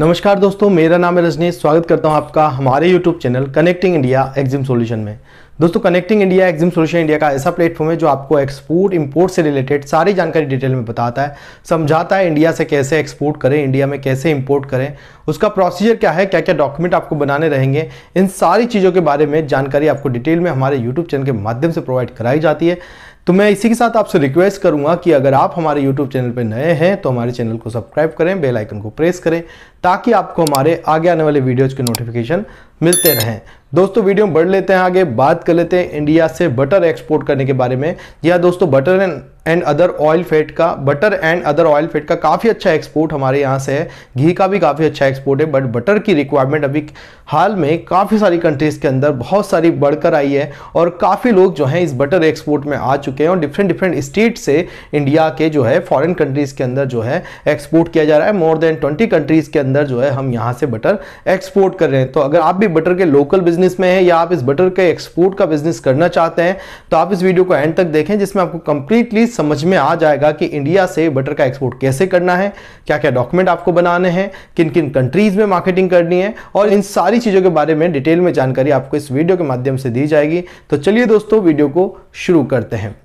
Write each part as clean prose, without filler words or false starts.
नमस्कार दोस्तों, मेरा नाम है रजनीश। स्वागत करता हूं आपका हमारे YouTube channel connecting India EXIM solution में। दोस्तों, connecting India EXIM solution India का ऐसा प्लेटफॉर्म है जो आपको एक्सपोर्ट इंपोर्ट से रिलेटेड सारी जानकारी डिटेल में बताता है, समझाता है इंडिया से कैसे एक्सपोर्ट करें, इंडिया में कैसे इंपोर्ट करें, उसका प्रोसीजर क्या है, क्या क्या डॉक्यूमेंट आपको बनाने रहेंगे, इन सारी चीज़ों के बारे में जानकारी आपको डिटेल में हमारे यूट्यूब चैनल के माध्यम से प्रोवाइड कराई जाती है। तो मैं इसी के साथ आपसे रिक्वेस्ट करूंगा कि अगर आप हमारे YouTube चैनल पर नए हैं तो हमारे चैनल को सब्सक्राइब करें, बेल आइकन को प्रेस करें ताकि आपको हमारे आगे आने वाले वीडियोज़ के नोटिफिकेशन मिलते रहें। दोस्तों, वीडियो में बढ़ लेते हैं आगे, बात कर लेते हैं इंडिया से बटर एक्सपोर्ट करने के बारे में। या दोस्तों, butter and other oil fat का काफ़ी अच्छा एक्सपोर्ट हमारे यहाँ से है। घी का भी काफ़ी अच्छा एक्सपोर्ट है, बट बटर की रिक्वायरमेंट अभी हाल में काफ़ी सारी कंट्रीज़ के अंदर बहुत सारी बढ़कर आई है और काफ़ी लोग जो हैं इस बटर एक्सपोर्ट में आ चुके हैं और डिफरेंट स्टेट से इंडिया के जो है फॉरेन कंट्रीज़ के अंदर जो है एक्सपोर्ट किया जा रहा है। मोर देन 20 कंट्रीज़ के अंदर जो है हम यहाँ से बटर एक्सपोर्ट कर रहे हैं। तो अगर आप भी बटर के लोकल बिजनेस में है या आप इस बटर के एक्सपोर्ट का बिजनेस करना चाहते हैं तो आप इस वीडियो को एंड तक देखें, जिसमें आपको कंप्लीटली समझ में आ जाएगा कि इंडिया से बटर का एक्सपोर्ट कैसे करना है, क्या क्या डॉक्यूमेंट आपको बनाने हैं, किन किन कंट्रीज में मार्केटिंग करनी है, और इन सारी चीज़ों के बारे में डिटेल में जानकारी आपको इस वीडियो के माध्यम से दी जाएगी। तो चलिए दोस्तों, वीडियो को शुरू करते हैं।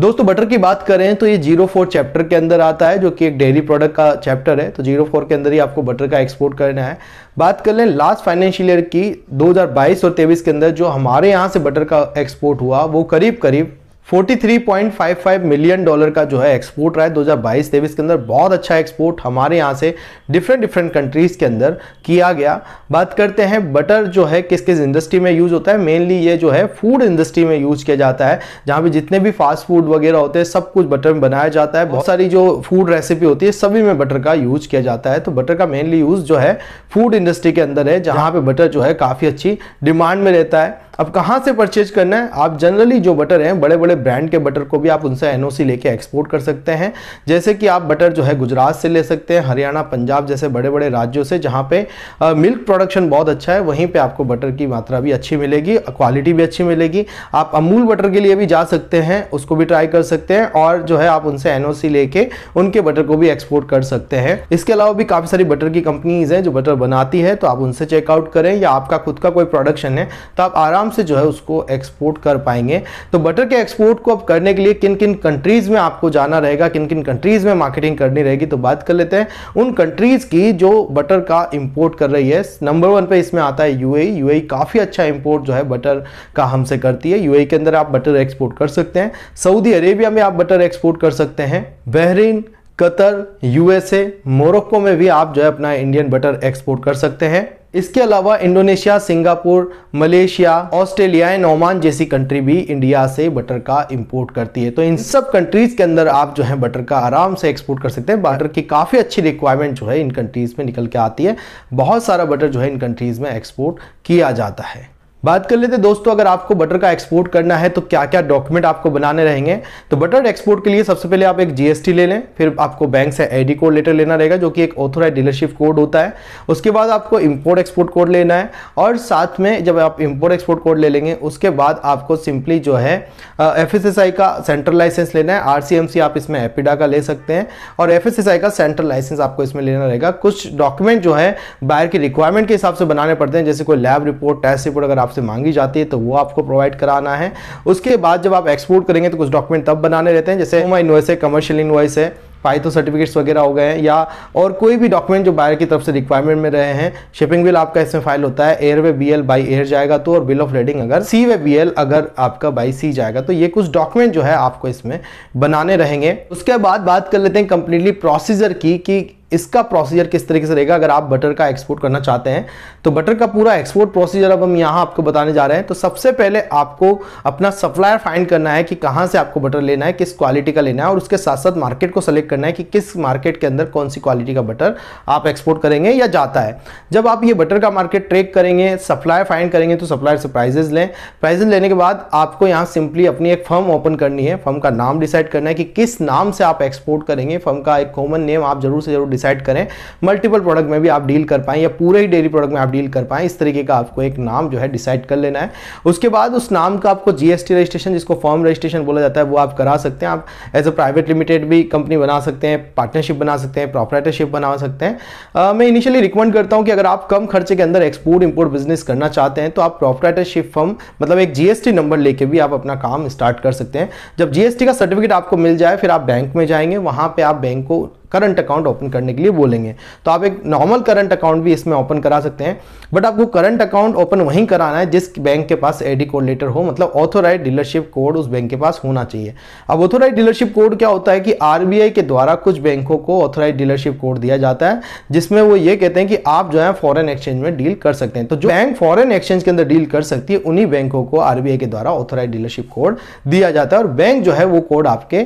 दोस्तों, बटर की बात करें तो ये 04 चैप्टर के अंदर आता है, जो कि एक डेयरी प्रोडक्ट का चैप्टर है। तो 04 के अंदर ही आपको बटर का एक्सपोर्ट करना है। बात कर लें लास्ट फाइनेंशियल ईयर की 2022 और 23 के अंदर जो हमारे यहाँ से बटर का एक्सपोर्ट हुआ वो करीब करीब 43.55 मिलियन डॉलर का जो है एक्सपोर्ट रहा है 2022-23 के अंदर। बहुत अच्छा एक्सपोर्ट हमारे यहाँ से डिफरेंट कंट्रीज़ के अंदर किया गया। बात करते हैं बटर जो है किस किस इंडस्ट्री में यूज़ होता है। मेनली ये जो है फूड इंडस्ट्री में यूज़ किया जाता है, जहाँ पे जितने भी फास्ट फूड वगैरह होते हैं सब कुछ बटर में बनाया जाता है। बहुत सारी जो फूड रेसिपी होती है सभी में बटर का यूज़ किया जाता है। तो बटर का मेनली यूज़ जो है फूड इंडस्ट्री के अंदर है, जहाँ पर बटर जो है काफ़ी अच्छी डिमांड में रहता है। अब कहाँ से परचेज करना है? आप जनरली जो बटर हैं बड़े बड़े ब्रांड के बटर को भी आप उनसे एनओसी लेके एक्सपोर्ट कर सकते हैं। जैसे कि आप बटर जो है गुजरात से ले सकते हैं, हरियाणा, पंजाब जैसे बड़े बड़े राज्यों से, जहाँ पे मिल्क प्रोडक्शन बहुत अच्छा है, वहीं पे आपको बटर की मात्रा भी अच्छी मिलेगी, क्वालिटी भी अच्छी मिलेगी। आप अमूल बटर के लिए भी जा सकते हैं, उसको भी ट्राई कर सकते हैं और जो है आप उनसे एनओसी लेके उनके बटर को भी एक्सपोर्ट कर सकते हैं। इसके अलावा भी काफ़ी सारी बटर की कंपनीज हैं जो बटर बनाती है, तो आप उनसे चेकआउट करें, या आपका खुद का कोई प्रोडक्शन है तो आप आराम से जो है उसको एक्सपोर्ट कर पाएंगे। तो बटर के एक्सपोर्ट को अब करने के लिए किन किन कंट्रीज में आपको जाना रहेगा, किन किन कंट्रीज में मार्केटिंग करनी रहेगी, तो बात कर लेते हैं उन कंट्रीज की जो बटर का इंपोर्ट कर रही है। नंबर 1 पे इसमें आता है यूएई। यूएई काफी अच्छा इंपोर्ट जो है बटर का हमसे करती है। यूएई के अंदर आप बटर एक्सपोर्ट कर सकते हैं। सऊदी अरेबिया में आप बटर एक्सपोर्ट कर सकते हैं। बहरीन, कतर, यूएसए, मोरक्को में भी आप जो है अपना इंडियन बटर एक्सपोर्ट कर सकते हैं। इसके अलावा Indonesia, Singapore, Malaysia, Australia and Oman जैसी कंट्री भी इंडिया से बटर का इंपोर्ट करती है। तो इन सब कंट्रीज के अंदर आप जो है बटर का आराम से एक्सपोर्ट कर सकते हैं। बटर की काफ़ी अच्छी रिक्वायरमेंट जो है इन कंट्रीज़ में निकल के आती है। बहुत सारा बटर जो है इन कंट्रीज़ में एक्सपोर्ट किया जाता है। बात कर लेते हैं दोस्तों, अगर आपको बटर का एक्सपोर्ट करना है तो क्या क्या डॉक्यूमेंट आपको बनाने रहेंगे। तो बटर एक्सपोर्ट के लिए सबसे पहले आप एक जीएसटी ले लें, फिर आपको बैंक से एडी कोड लेटर लेना रहेगा, जो कि एक ऑथोराइज डीलरशिप कोड होता है। उसके बाद आपको इंपोर्ट एक्सपोर्ट कोड लेना है और साथ में जब आप इंपोर्ट एक्सपोर्ट कोड ले लेंगे उसके बाद आपको सिंपली जो है एफएसएसआई का सेंट्रल लाइसेंस लेना है। आरसीएमसी आप इसमें एपीडा का ले सकते हैं और एफएसएसआई का सेंट्रल लाइसेंस आपको इसमें लेना रहेगा। कुछ डॉक्यूमेंट जो है बायर की रिक्वायरमेंट के हिसाब से बनाने पड़ते हैं, जैसे कोई लैब रिपोर्ट, टेस्ट रिपोर्ट अगर आपसे मांगी जाती है तो वो आपको प्रोवाइड कराना है। उसके बाद जब आप एक्सपोर्ट करेंगे तो कुछ डॉक्यूमेंट तब बनाने रहते हैं, जैसे इनवॉइस है, कमर्शियल इनवॉइस है, पाइथो सर्टिफिकेट्स वगैरह हो गए हैं, या और कोई भी डॉक्यूमेंट जो बायर की तरफ से रिक्वायरमेंट में रहे हैं। शिपिंग बिल आपका इसमें फाइल होता है, air way BL by air जाएगा तो, और बिल ऑफ रीडिंग अगर सी वे बीएल अगर आपका बाई सी जाएगा तो। ये कुछ डॉक्यूमेंट जो है आपको इसमें बनाने रहेंगे। उसके बाद बात कर लेते हैं कंप्लीटली प्रोसीजर की कि इसका प्रोसीजर किस तरीके से रहेगा अगर आप बटर का एक्सपोर्ट करना चाहते हैं। तो बटर का पूरा एक्सपोर्ट प्रोसीजर अब हम यहाँ आपको बताने जा रहे हैं। तो सबसे पहले आपको अपना सप्लायर फाइंड करना है कि कहाँ से आपको बटर लेना है, किस क्वालिटी का लेना है, और उसके साथ साथ मार्केट को सेलेक्ट करना है कि किस मार्केट के अंदर कौन सी क्वालिटी का बटर आप एक्सपोर्ट करेंगे या जाता है। जब आप ये बटर का मार्केट ट्रैक करेंगे, सप्लायर फाइंड करेंगे, तो सप्लायर से प्राइजेज लें। प्राइजेज लेने के बाद आपको यहाँ सिंपली अपनी एक फर्म ओपन करनी है, फर्म का नाम डिसाइड करना है कि किस नाम से आप एक्सपोर्ट करेंगे। फर्म का एक कॉमन नेम आप जरूर से जरूर डिसाइड करें, मल्टीपल प्रोडक्ट में भी आप डील कर पाएँ या पूरे ही डेयरी प्रोडक्ट में आप डील कर पाएँ। इस तरीके का आपको एक नाम जो है डिसाइड कर लेना है। उसके बाद उस नाम का आपको जीएसटी रजिस्ट्रेशन, जिसको फॉर्म रजिस्ट्रेशन बोला जाता है, वो आप करा सकते हैं। आप एज अ प्राइवेट लिमिटेड भी कंपनी बना सकते हैं, पार्टनरशिप बना सकते हैं, प्रॉपराइटरशिप बना सकते हैं। मैं इनिशियली रिकमेंड करता हूं कि अगर आप कम खर्चे के अंदर एक्सपोर्ट इंपोर्ट बिजनेस करना चाहते हैं तो आप प्रॉपराइटरशिप फर्म मतलब एक जीएसटी नंबर लेके भी आप अपना काम स्टार्ट कर सकते हैं। जब जीएसटी का सर्टिफिकेट आपको मिल जाए फिर आप बैंक में जाएंगे, वहां पे आप बैंक को करंट अकाउंट ओपन करने के लिए बोलेंगे। तो आप एक नॉर्मल करंट अकाउंट भी इसमें ओपन करा सकते हैं, बट आपको करंट अकाउंट ओपन वहीं कराना है जिस बैंक के पास एडी कोड लेटर हो, मतलब ऑथोराइज डीलरशिप कोड उस बैंक के पास होना चाहिए। अब ऑथोराइज डीलरशिप कोड क्या होता है कि आरबीआई के द्वारा कुछ बैंकों को ऑथोराइज डीलरशिप कोड दिया जाता है, जिसमें वो ये कहते हैं कि आप जो है फॉरेन एक्सचेंज में डील कर सकते हैं। तो जो बैंक फॉरेन एक्सचेंज के अंदर डील कर सकती है उन्हीं बैंकों को आरबीआई के द्वारा ऑथोराइज डीलरशिप कोड दिया जाता है, और बैंक जो है वो कोड आपके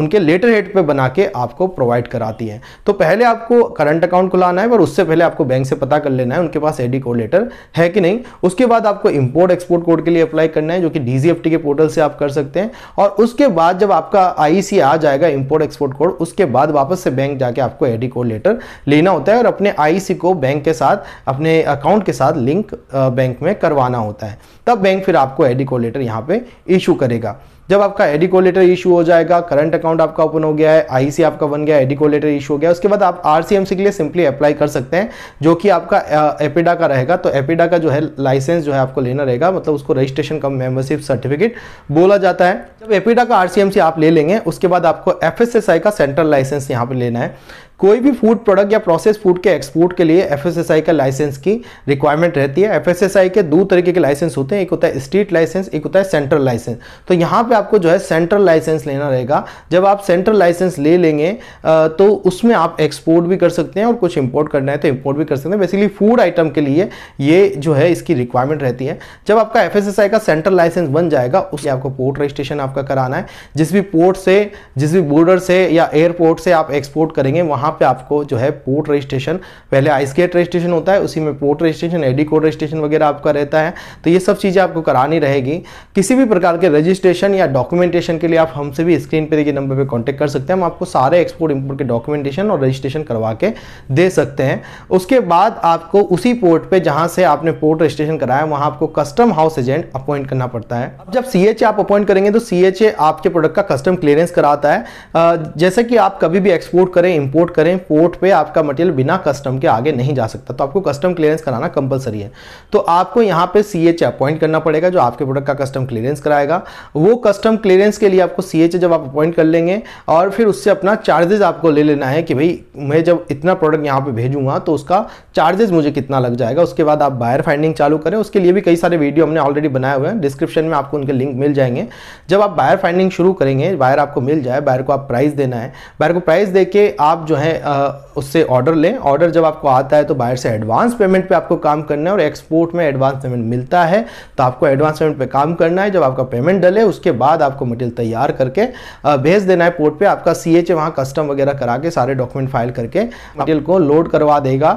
उनके लेटर हेड पर बना के आपको प्रोवाइड कराती है। तो पहले आपको करंट अकाउंट खुलाना है, पर उससे पहले आपको बैंक से पता कर लेना है उनके पास एडी कोड लेटर है कि नहीं। उसके बाद आपको इंपोर्ट एक्सपोर्ट कोड के लिए अप्लाई करना है, जो कि डीजीएफटी के पोर्टल से आप कर सकते हैं। और उसके बाद जब आपका आईसी आ जाएगा इंपोर्ट एक्सपोर्ट कोड, उसके बाद वापस से बैंक जाके आपको एडी कोड लेटर लेना होता है और अपने आईसी को बैंक के साथ, अपने अकाउंट के साथ लिंक बैंक में करवाना होता है। तब बैंक फिर आपको एडी कोड लेटर यहाँ पे इशू करेगा। जब आपका एडी कोड लेटर इशू हो जाएगा, करंट अकाउंट आपका ओपन हो गया है, आईसी आपका बन गया, एडी कोड लेटर इशू हो गया, उसके बाद आप आरसीएमसी के लिए सिंपली अप्लाई कर सकते हैं, जो कि आपका एपेडा का रहेगा। तो एपेडा का जो है लाइसेंस जो है आपको लेना रहेगा, मतलब उसको रजिस्ट्रेशन कम मेंबरशिप सर्टिफिकेट बोला जाता है। जब एपेडा का आरसीएमसी आप ले लेंगे उसके बाद आपको एफएसएसआई का सेंट्रल लाइसेंस यहाँ पर लेना है। कोई भी फूड प्रोडक्ट या प्रोसेस फूड के एक्सपोर्ट के लिए एफएसएसआई का लाइसेंस की रिक्वायरमेंट रहती है। एफएसएसआई के दो तरीके के लाइसेंस होते हैं, एक होता है स्टेट लाइसेंस, एक होता है सेंट्रल लाइसेंस। तो यहाँ पे आपको जो है सेंट्रल लाइसेंस लेना रहेगा। जब आप सेंट्रल लाइसेंस ले लेंगे तो उसमें आप एक्सपोर्ट भी कर सकते हैं और कुछ इंपोर्ट करना है तो इम्पोर्ट भी कर सकते हैं। बेसिकली फूड आइटम के लिए ये जो है इसकी रिक्वायरमेंट रहती है। जब आपका एफएसएसआई का सेंट्रल लाइसेंस बन जाएगा उससे आपको पोर्ट रजिस्ट्रेशन आपका कराना है। जिस भी पोर्ट से, जिस भी बॉर्डर से या एयरपोर्ट से आप एक्सपोर्ट करेंगे वहाँ पे आपको जो है पोर्ट रजिस्ट्रेशन, पहले आईसीएट रजिस्ट्रेशन होता है, उसी में port registration, AD code registration वगैरह आपका रहता है। तो ये सब चीजें आपको करानी रहेगी। किसी भी प्रकार के रजिस्ट्रेशन या डॉक्यूमेंटेशन के लिए आप हमसे भी स्क्रीन पे दिए नंबर पे कांटेक्ट कर सकते हैं। हम आपको सारे एक्सपोर्ट इंपोर्ट के डॉक्यूमेंटेशन और रजिस्ट्रेशन करवा के दे सकते हैं। उसके बाद आपको उसी पोर्ट पर जहां से आपने पोर्ट रजिस्ट्रेशन कराया वहां आपको कस्टम हाउस एजेंट अपॉइंट करना पड़ता है। अब जब सीएचए आप अपॉइंट करेंगे तो सीएचए आपके प्रोडक्ट का कस्टम क्लियरेंस कराता है। जैसे कि आप कभी भी एक्सपोर्ट करें, इंपोर्ट करें, पोर्ट पे आपका मटेरियल बिना कस्टम के आगे नहीं जा सकता, तो आपको कस्टम क्लियरेंस कराना कंपलसरी है। तो आपको यहां पे सीएचए अपॉइंट करना पड़ेगा जो आपके प्रोडक्ट का कस्टम क्लियरेंस कराएगा। वो कस्टम क्लियरेंस के लिए आपको सीएचए जब आप अपॉइंट कर लेंगे और फिर उससे अपना चार्जेस आपको ले लेना है कि भाई मैं जब इतना प्रोडक्ट यहाँ पे भेजूंगा तो उसका चार्जेस मुझे कितना लग जाएगा। उसके बाद आप बायर फाइंडिंग चालू करें, उसके लिए भी कई सारे वीडियो हमने ऑलरेडी बनाए हुए हैं, डिस्क्रिप्शन में आपको उनके लिंक मिल जाएंगे। जब आप बायर फाइंडिंग शुरू करेंगे, बायर आपको मिल जाए, बायर को आप प्राइस देना है, बायर को प्राइस देके आप जो है उससे ऑर्डर लें। ऑर्डर जब आपको आता है तो बायर से एडवांस पेमेंट पे आपको काम करना है, और एक्सपोर्ट में एडवांस पेमेंट मिलता है तो आपको एडवांस पेमेंट पे काम करना है। जब आपका पेमेंट डले उसके बाद आपको मटेरियल तैयार करके भेज देना है पोर्ट पे। आपका सीएचए वहां कस्टम वगैरह करा के सारे डॉक्यूमेंट फाइल करके मटेरियल को लोड करवा देगा।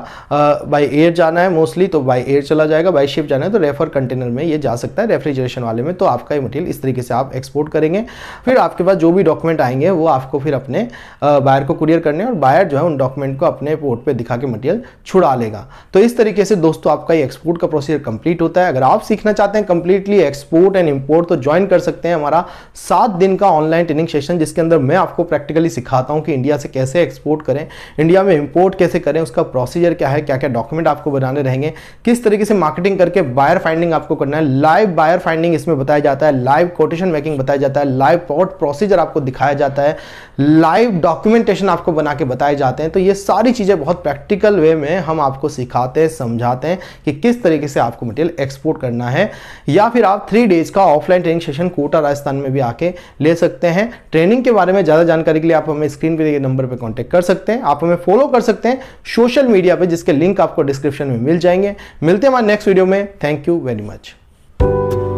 बाय एयर जाना है मोस्टली तो बाय एयर चला जाएगा, बाय शिप जाना है तो रेफर कंटेनर में ये जा सकता है, रेफ्रिजरेशन वाले में। तो आपका ये मटेरियल इस तरीके से आप एक्सपोर्ट करेंगे। फिर आपके पास जो भी डॉक्यूमेंट आएंगे वो आपको फिर अपने बायर को कुरियर करने, और बायर जो है उन डॉक्यूमेंट को अपने पोर्ट पे दिखा के मटेरियल छुड़ा लेगा। तो इस तरीके से दोस्तों आपका ये एक्सपोर्ट का प्रोसीजर कंप्लीट होता है। अगर आप सीखना चाहते हैं कंप्लीटली एक्सपोर्ट एंड इंपोर्ट तो ज्वाइन कर सकते हैं हमारा 7 दिन का ऑनलाइन ट्रेनिंग सेशन, जिसके अंदर मैं आपको प्रैक्टिकली सिखाता हूं कि इंडिया से कैसे एक्सपोर्ट करें, इंडिया में इंपोर्ट कैसे करें, उसका प्रोसीजर क्या है, क्या क्या डॉक्यूमेंट आपको बनाने रहेंगे, किस तरीके से मार्केटिंग करके बायर फाइंडिंग आपको करना है। लाइव बायर फाइंडिंग इसमें बताया जाता है, लाइव कोटेशन मेकिंग बताया जाता है, लाइव पोर्ट प्रोसीजर आपको दिखाया जाता है, लाइव डॉक्यूमेंटेशन आपको बना के बताए जाते हैं। तो ये सारी चीजें बहुत प्रैक्टिकल वे में हम आपको सिखाते हैं, समझाते हैं कि किस तरीके से आपको मटेरियल एक्सपोर्ट करना है। या फिर आप 3 डेज का offline training session Kota Rajasthan में भी आके ले सकते हैं। ट्रेनिंग के बारे में ज्यादा जानकारी के लिए आप हमें स्क्रीन पे दिए नंबर पर कॉन्टेक्ट कर सकते हैं। आप हमें फॉलो कर सकते हैं सोशल मीडिया पर, जिसके लिंक आपको डिस्क्रिप्शन में मिल जाएंगे। मिलते हैं हमारे नेक्स्ट वीडियो में। Thank you very much.